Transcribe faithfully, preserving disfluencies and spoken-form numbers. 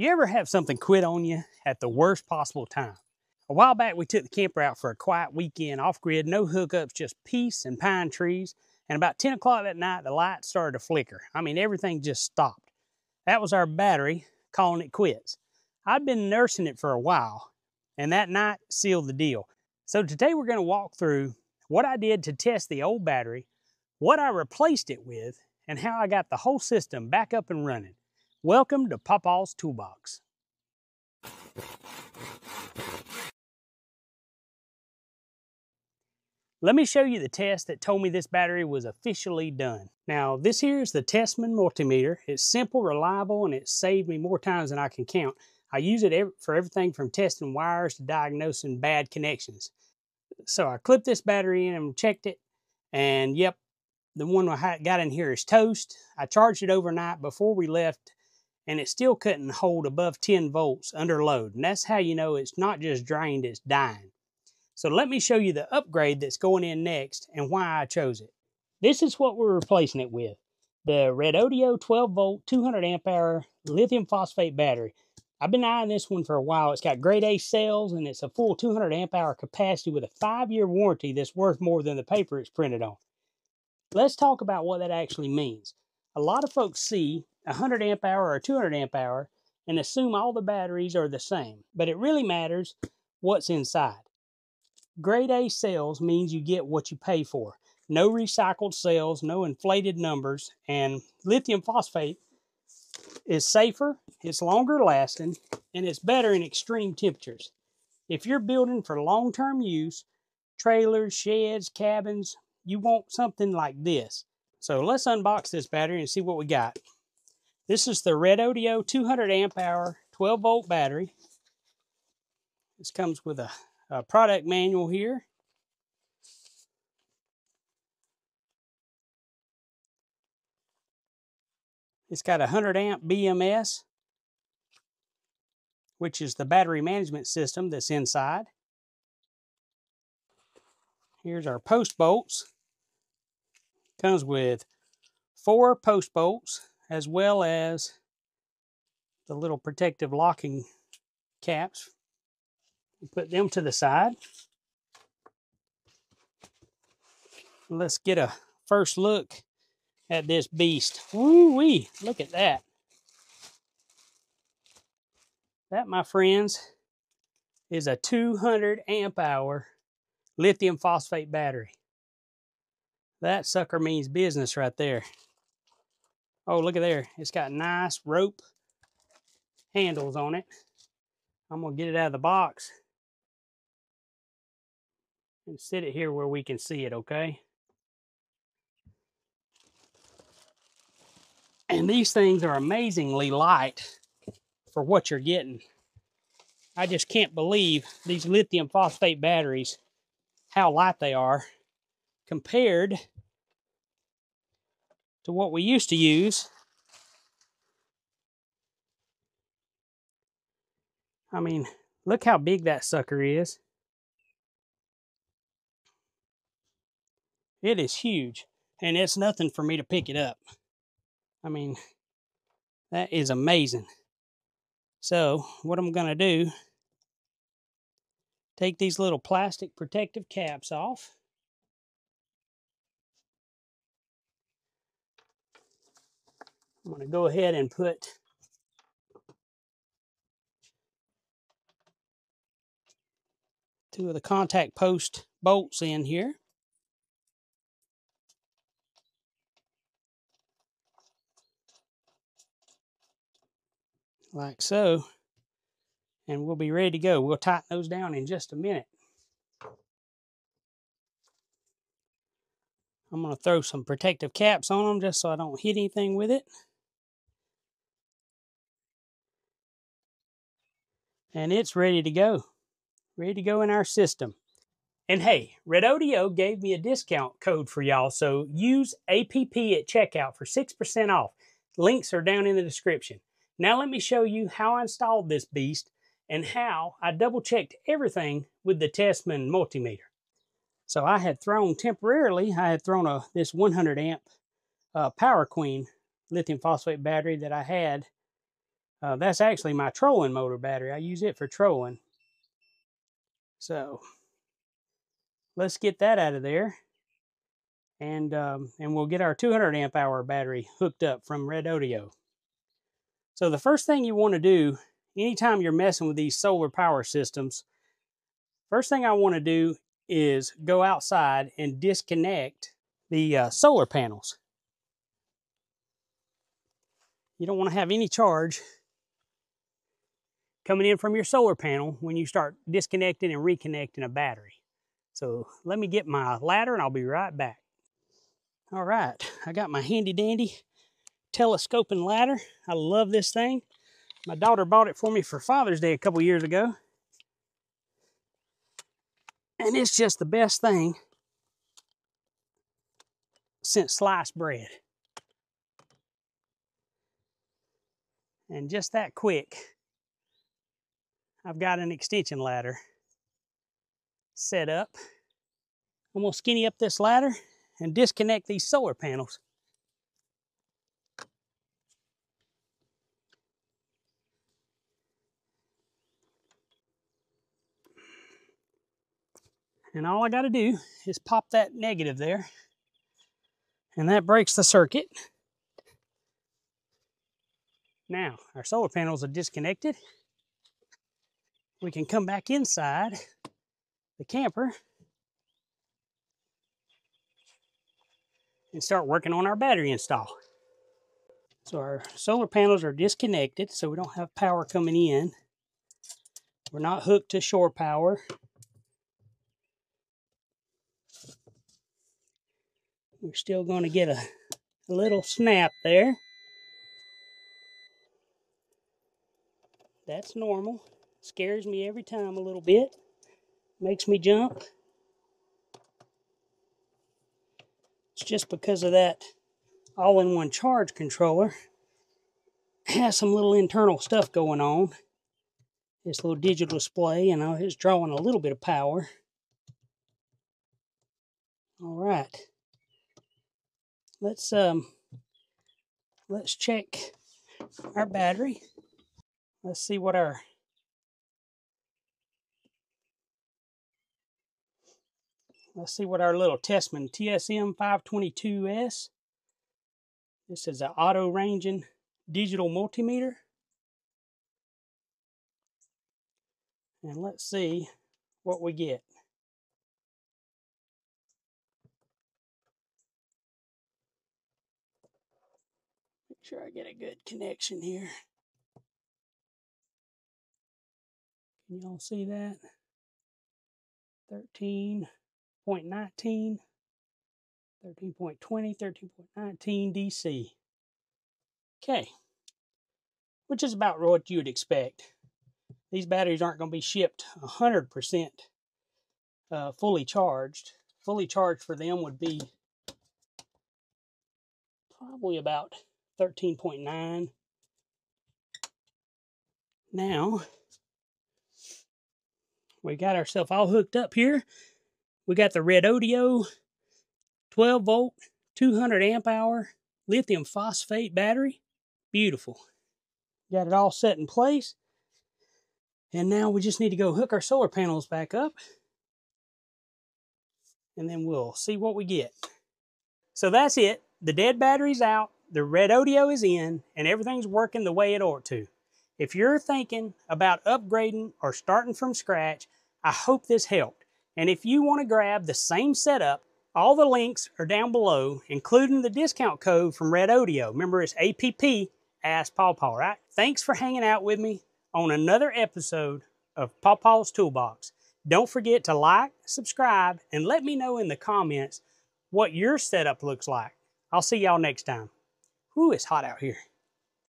You ever have something quit on you at the worst possible time? A while back, we took the camper out for a quiet weekend, off-grid, no hookups, just peace and pine trees. And about ten o'clock that night, the lights started to flicker. I mean, everything just stopped. That was our battery calling it quits. I'd been nursing it for a while, and that night sealed the deal. So today we're gonna walk through what I did to test the old battery, what I replaced it with, and how I got the whole system back up and running. Welcome to PawPaw's Toolbox. Let me show you the test that told me this battery was officially done. Now, this here is the Tesmen multimeter. It's simple, reliable, and it saved me more times than I can count. I use it for everything from testing wires to diagnosing bad connections. So I clipped this battery in and checked it, and yep, the one I got in here is toast. I charged it overnight before we left, and it still couldn't hold above ten volts under load, and that's how you know it's not just drained, it's dying. So let me show you the upgrade that's going in next and why I chose it. This is what we're replacing it with, the Redodo twelve volt, two hundred amp hour lithium phosphate battery. I've been eyeing this one for a while. It's got grade A cells and it's a full two hundred amp hour capacity with a five year warranty that's worth more than the paper it's printed on. Let's talk about what that actually means. A lot of folks see one hundred amp hour or two hundred amp hour and assume all the batteries are the same, but it really matters what's inside. Grade A cells means you get what you pay for. No recycled cells, no inflated numbers, and lithium phosphate is safer, it's longer lasting, and it's better in extreme temperatures. If you're building for long-term use, trailers, sheds, cabins, you want something like this. So let's unbox this battery and see what we got. This is the Redodo two hundred amp hour twelve volt battery. This comes with a, a product manual here. It's got a one hundred amp B M S, which is the battery management system that's inside. Here's our post bolts. Comes with four post bolts as well as the little protective locking caps. We put them to the side. Let's get a first look at this beast. Woo-wee, look at that. That, my friends, is a two hundred amp hour lithium phosphate battery. That sucker means business right there. Oh, look at there. It's got nice rope handles on it. I'm gonna get it out of the box and sit it here where we can see it, okay? And these things are amazingly light for what you're getting. I just can't believe these lithium phosphate batteries, how light they are compared to what we used to use. I mean, look how big that sucker is. It is huge, and it's nothing for me to pick it up. I mean, that is amazing. So what I'm gonna do, take these little plastic protective caps off. I'm gonna go ahead and put two of the contact post bolts in here. Like so, and we'll be ready to go. We'll tighten those down in just a minute. I'm gonna throw some protective caps on them just so I don't hit anything with it. And it's ready to go. Ready to go in our system. And hey, Redodo gave me a discount code for y'all, so use A P P at checkout for six percent off. Links are down in the description. Now let me show you how I installed this beast and how I double checked everything with the Tesmen multimeter. So I had thrown temporarily, I had thrown a, this one hundred amp uh, Power Queen lithium phosphate battery that I had Uh, that's actually my trolling motor battery. I use it for trolling. So let's get that out of there. And, um, and we'll get our two hundred amp hour battery hooked up from Redodo. So the first thing you want to do anytime you're messing with these solar power systems, first thing I want to do is go outside and disconnect the uh, solar panels. You don't want to have any charge coming in from your solar panel when you start disconnecting and reconnecting a battery. So let me get my ladder and I'll be right back. All right, I got my handy dandy telescoping ladder. I love this thing. My daughter bought it for me for Father's Day a couple years ago. And it's just the best thing since sliced bread. And just that quick, I've got an extension ladder set up. I'm gonna skinny up this ladder and disconnect these solar panels. And all I got to do is pop that negative there, and that breaks the circuit. Now, our solar panels are disconnected. We can come back inside the camper and start working on our battery install. So our solar panels are disconnected, so we don't have power coming in. We're not hooked to shore power. We're still going to get a, a little snap there. That's normal. Scares me every time a little bit. Makes me jump. It's just because of that all-in-one charge controller. It has some little internal stuff going on. This little digital display, you know, it's drawing a little bit of power. All right. Let's um let's check our battery. Let's see what our let's see what our little Tesmen T S M five twenty-two S. This is an auto ranging digital multimeter. And let's see what we get. Sure, I get a good connection here. Can y'all see that? thirteen point one nine, thirteen point two zero, thirteen point one nine D C. Okay, which is about what you would expect. These batteries aren't going to be shipped one hundred percent uh, fully charged. Fully charged for them would be probably about thirteen point nine. Now, we got ourselves all hooked up here. We got the Redodo twelve volt, two hundred amp hour lithium phosphate battery. Beautiful. Got it all set in place. And now we just need to go hook our solar panels back up. And then we'll see what we get. So that's it. The dead battery's out. The Redodo is in, and everything's working the way it ought to. If you're thinking about upgrading or starting from scratch, I hope this helped. And if you want to grab the same setup, all the links are down below, including the discount code from Redodo. Remember, it's A P P, Ask PawPaw, right? Thanks for hanging out with me on another episode of PawPaw's Toolbox. Don't forget to like, subscribe, and let me know in the comments what your setup looks like. I'll see y'all next time. Ooh, it's hot out here.